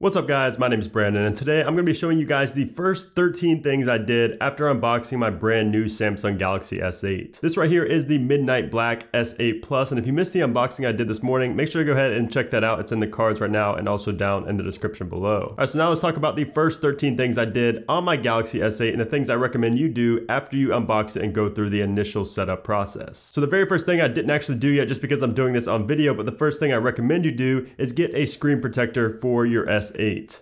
What's up guys, my name is Brandon and today I'm going to be showing you guys the first 13 things I did after unboxing my brand new Samsung Galaxy S8. This right here is the Midnight Black S8 Plus, and if you missed the unboxing I did this morning, make sure to go ahead and check that out. It's in the cards right now and also down in the description below. Alright, so now let's talk about the first 13 things I did on my Galaxy S8 and the things I recommend you do after you unbox it and go through the initial setup process. So the very first thing I didn't actually do yet just because I'm doing this on video, but the first thing I recommend you do is get a screen protector for your S8.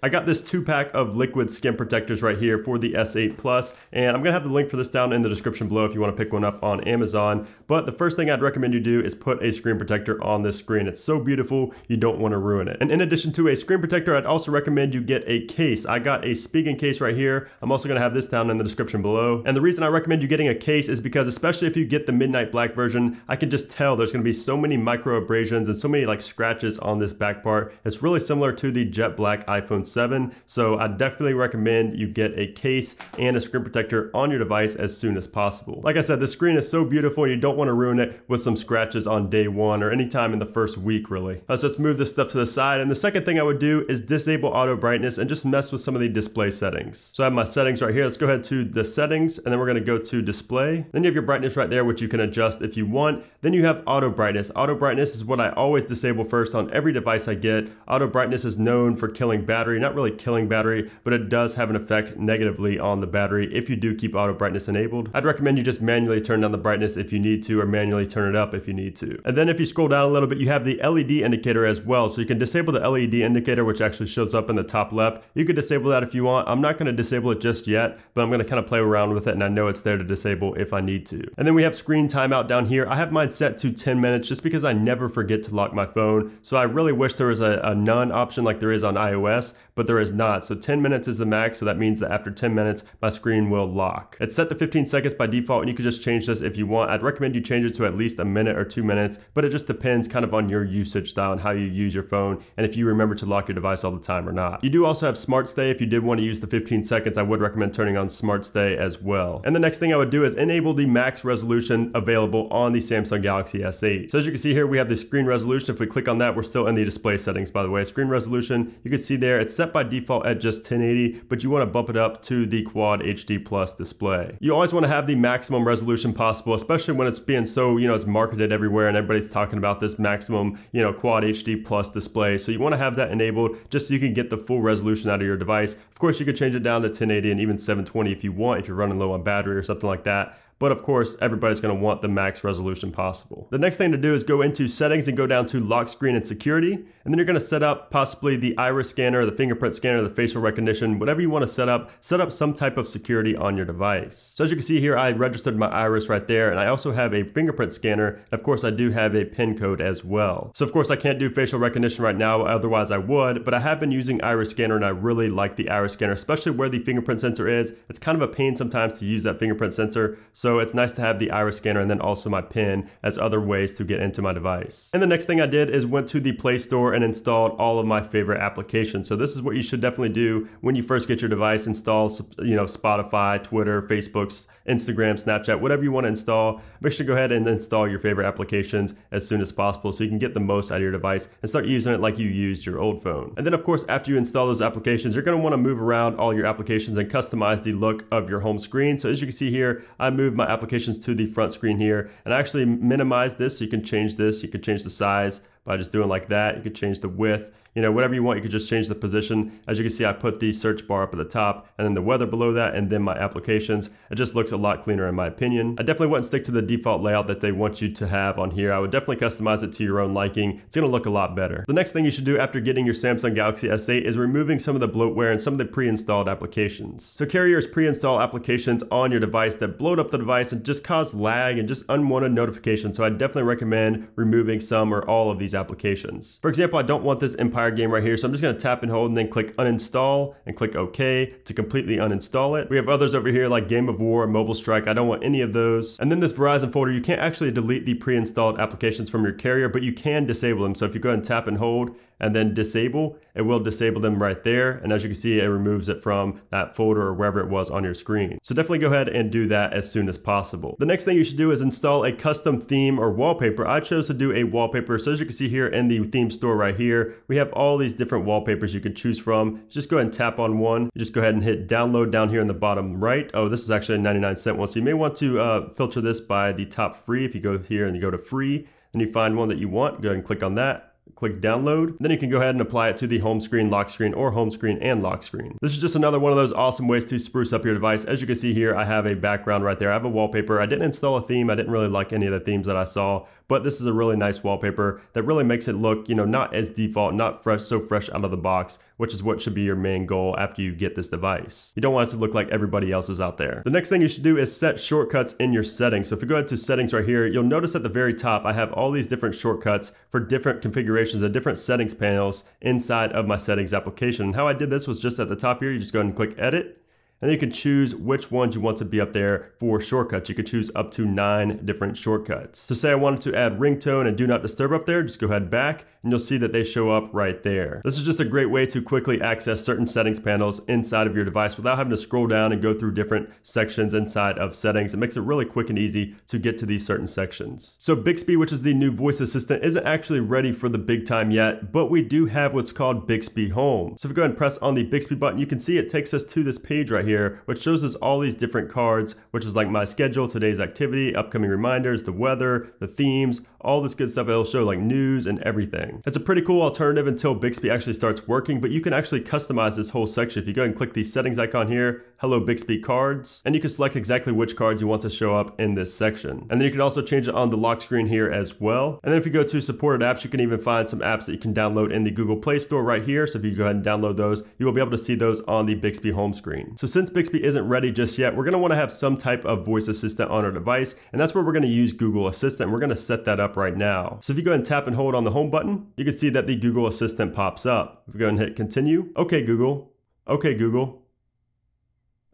I got this 2-pack of liquid skin protectors right here for the S8 Plus, and I'm gonna have the link for this down in the description below if you want to pick one up on Amazon. But the first thing I'd recommend you do is put a screen protector on this screen. It's so beautiful, you don't want to ruin it. And in addition to a screen protector, I'd also recommend you get a case. I got a Spigen case right here. I'm also gonna have this down in the description below. And the reason I recommend you getting a case is because, especially if you get the Midnight Black version, I can just tell there's gonna be so many micro abrasions and so many like scratches on this back part. It's really similar to the Jet Black iPhone 7, so I definitely recommend you get a case and a screen protector on your device as soon as possible. Like I said, the screen is so beautiful, you don't want to ruin it with some scratches on day one or any time in the first week really. Let's just move this stuff to the side, and the second thing I would do is disable auto brightness and just mess with some of the display settings. So I have my settings right here. Let's go ahead to the settings, and then we're going to go to display. Then you have your brightness right there, which you can adjust if you want. Then you have auto brightness. Auto brightness is what I always disable first on every device I get. Auto brightness is known for killing battery, not really killing battery, but it does have an effect negatively on the battery if you do keep auto brightness enabled. I'd recommend you just manually turn down the brightness if you need to, or manually turn it up if you need to. And then if you scroll down a little bit, you have the LED indicator as well. So you can disable the LED indicator, which actually shows up in the top left. You could disable that if you want. I'm not going to disable it just yet, but I'm going to kind of play around with it, and I know it's there to disable if I need to. And then we have screen timeout down here. I have mine set to 10 minutes just because I never forget to lock my phone. So I really wish there was a none option like there is on iOS, but there is not. So 10 minutes is the max, so that means that after 10 minutes my screen will lock. It's set to 15 seconds by default, and you can just change this if you want. I'd recommend you change it to at least a minute or 2 minutes, but it just depends kind of on your usage style and how you use your phone and if you remember to lock your device all the time or not. You do also have Smart Stay. If you did want to use the 15 seconds, I would recommend turning on Smart Stay as well. And the next thing I would do is enable the max resolution available on the Samsung Galaxy S8. So as you can see here, we have the screen resolution. If we click on that, we're still in the display settings, by the way. Screen resolution, you can see there, it's set by default at just 1080, but you want to bump it up to the Quad HD Plus display. You always want to have the maximum resolution possible, especially when it's being so, it's marketed everywhere and everybody's talking about this maximum, Quad HD Plus display. So you want to have that enabled just so you can get the full resolution out of your device. Of course, you could change it down to 1080 and even 720 if you want, if you're running low on battery or something like that. But of course, everybody's going to want the max resolution possible. The next thing to do is go into settings and go down to lock screen and security. And then you're going to set up possibly the iris scanner, the fingerprint scanner, the facial recognition, whatever you want to set up some type of security on your device. So as you can see here, I registered my iris right there. And I also have a fingerprint scanner. And of course, I do have a PIN code as well. So of course, I can't do facial recognition right now. Otherwise I would, but I have been using iris scanner and I really like the iris scanner, especially where the fingerprint sensor is. It's kind of a pain sometimes to use that fingerprint sensor. So it's nice to have the iris scanner and then also my PIN as other ways to get into my device. And the next thing I did is went to the Play Store and installed all of my favorite applications. So this is what you should definitely do when you first get your device. Install, Spotify, Twitter, Facebook, Instagram, Snapchat, whatever you want to install. Make sure to go ahead and install your favorite applications as soon as possible so you can get the most out of your device and start using it like you used your old phone. And then of course, after you install those applications, you're going to want to move around all your applications and customize the look of your home screen. So as you can see here, I moved my applications to the front screen here, and I actually minimize this so you can change this. You can change the size by just doing like that. You could change the width, whatever you want. You could just change the position. As you can see, I put the search bar up at the top and then the weather below that, and then my applications. It just looks a lot cleaner in my opinion. I definitely wouldn't stick to the default layout that they want you to have on here. I would definitely customize it to your own liking. It's gonna look a lot better. The next thing you should do after getting your Samsung Galaxy S8 is removing some of the bloatware and some of the pre-installed applications. So carriers pre-install applications on your device that bloat up the device and just cause lag and just unwanted notifications. So I definitely recommend removing some or all of these applications. For example, I don't want this Empire game right here, so I'm just going to tap and hold and then click uninstall and click OK to completely uninstall it. We have others over here like Game of War and Mobile Strike. I don't want any of those. And then this Verizon folder, you can't actually delete the pre-installed applications from your carrier, but you can disable them. So if you go ahead and tap and hold and then disable, it will disable them right there. And as you can see, it removes it from that folder or wherever it was on your screen. So definitely go ahead and do that as soon as possible. The next thing you should do is install a custom theme or wallpaper. I chose to do a wallpaper. So as you can see here in the theme store right here, we have all these different wallpapers you can choose from. Just go ahead and tap on one. Just go ahead and hit download down here in the bottom right. Oh, this is actually a 99-cent one. So you may want to filter this by the top free. If you go here and you go to free, and you find one that you want, go ahead and click on that. Click download. Then you can go ahead and apply it to the home screen, lock screen, or home screen and lock screen. This is just another one of those awesome ways to spruce up your device. As you can see here, I have a background right there. I have a wallpaper. I didn't install a theme. I didn't really like any of the themes that I saw, but this is a really nice wallpaper that really makes it look, you know, not as default, not fresh, so fresh out of the box, which is what should be your main goal after you get this device. You don't want it to look like everybody else's out there. The next thing you should do is set shortcuts in your settings. So if you go ahead to settings right here, you'll notice at the very top, I have all these different shortcuts for different configurations of different settings panels inside of my settings application. And how I did this was just at the top here, you just go ahead and click edit, and you can choose which ones you want to be up there for shortcuts. You can choose up to 9 different shortcuts. So say I wanted to add ringtone and do not disturb up there, just go ahead back and you'll see that they show up right there. This is just a great way to quickly access certain settings panels inside of your device without having to scroll down and go through different sections inside of settings. It makes it really quick and easy to get to these certain sections. So Bixby, which is the new voice assistant, isn't actually ready for the big time yet, but we do have what's called Bixby Home. So if we go ahead and press on the Bixby button, you can see it takes us to this page right here, which shows us all these different cards, which is like my schedule, today's activity, upcoming reminders, the weather, the themes, all this good stuff. It'll show like news and everything. It's a pretty cool alternative until Bixby actually starts working, but you can actually customize this whole section. If you go ahead and click the settings icon here, Hello Bixby Cards, and you can select exactly which cards you want to show up in this section. And then you can also change it on the lock screen here as well. And then if you go to supported apps, you can even find some apps that you can download in the Google Play Store right here. So if you go ahead and download those, you will be able to see those on the Bixby home screen. So since Bixby isn't ready just yet, we're going to want to have some type of voice assistant on our device, and that's where we're going to use Google Assistant. We're going to set that up right now. So if you go ahead and tap and hold on the home button, you can see that the Google Assistant pops up. If we go ahead and hit continue, okay Google, okay Google,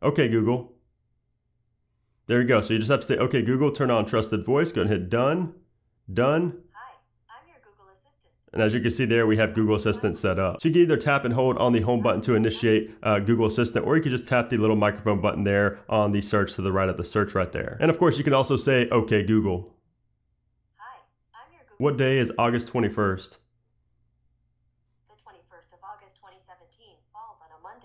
okay Google. There you go. So you just have to say, okay Google, turn on trusted voice. Go ahead and hit done. Done. Hi, I'm your Google Assistant. And as you can see there, we have Google Assistant set up. So you can either tap and hold on the home button to initiate Google Assistant, or you can just tap the little microphone button there on the search to the right of the search right there. And of course you can also say, okay Google. Hi, I'm your Google. What day is August 21st?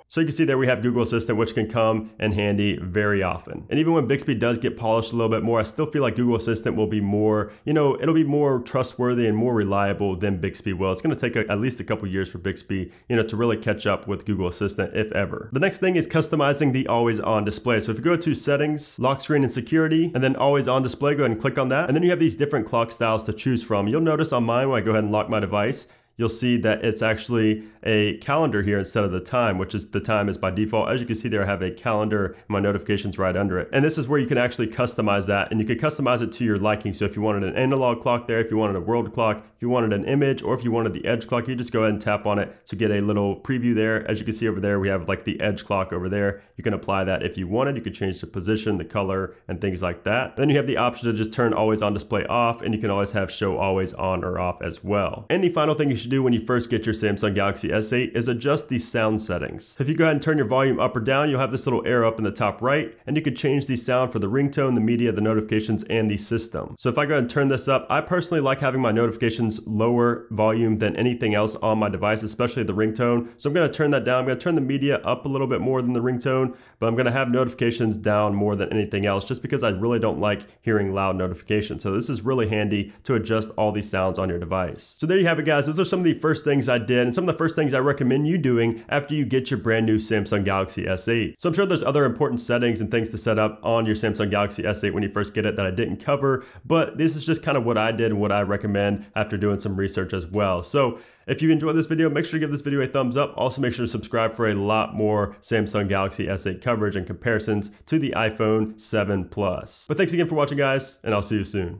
So you can see there we have Google Assistant, which can come in handy very often. And even when Bixby does get polished a little bit more, I still feel like Google Assistant will be more, you know, it'll be more trustworthy and more reliable than Bixby will. It's going to take at least a couple years for Bixby, you know, to really catch up with Google Assistant, if ever. The next thing is customizing the always on display. So if you go to settings, lock screen and security, and then always on display, go ahead and click on that. And then you have these different clock styles to choose from. You'll notice on mine, when I go ahead and lock my device, you'll see that it's actually a calendar here instead of the time, which is the time is by default. As you can see there, I have a calendar, my notifications right under it. And this is where you can actually customize that, and you can customize it to your liking. So if you wanted an analog clock there, if you wanted a world clock, if you wanted an image, or if you wanted the edge clock, you just go ahead and tap on it to get a little preview there. As you can see over there, we have like the edge clock over there. You can apply that if you wanted. You could change the position, the color, and things like that. Then you have the option to just turn always on display off, and you can always have show always on or off as well. And the final thing you should do when you first get your Samsung Galaxy S8 is adjust the sound settings. If you go ahead and turn your volume up or down, you'll have this little arrow up in the top right, and you can change the sound for the ringtone, the media, the notifications, and the system. So if I go ahead and turn this up, I personally like having my notifications lower volume than anything else on my device, especially the ringtone. So I'm going to turn that down. I'm going to turn the media up a little bit more than the ringtone, but I'm going to have notifications down more than anything else, just because I really don't like hearing loud notifications. So this is really handy to adjust all these sounds on your device. So there you have it, guys. Those are some of the first things I did, and some of the first things I recommend you doing after you get your brand new Samsung Galaxy S8. So I'm sure there's other important settings and things to set up on your Samsung Galaxy S8 when you first get it that I didn't cover, but this is just kind of what I did and what I recommend after doing some research as well. So if you enjoyed this video, make sure to give this video a thumbs up. Also make sure to subscribe for a lot more Samsung Galaxy S8 coverage and comparisons to the iPhone 7 Plus. But thanks again for watching, guys, and I'll see you soon.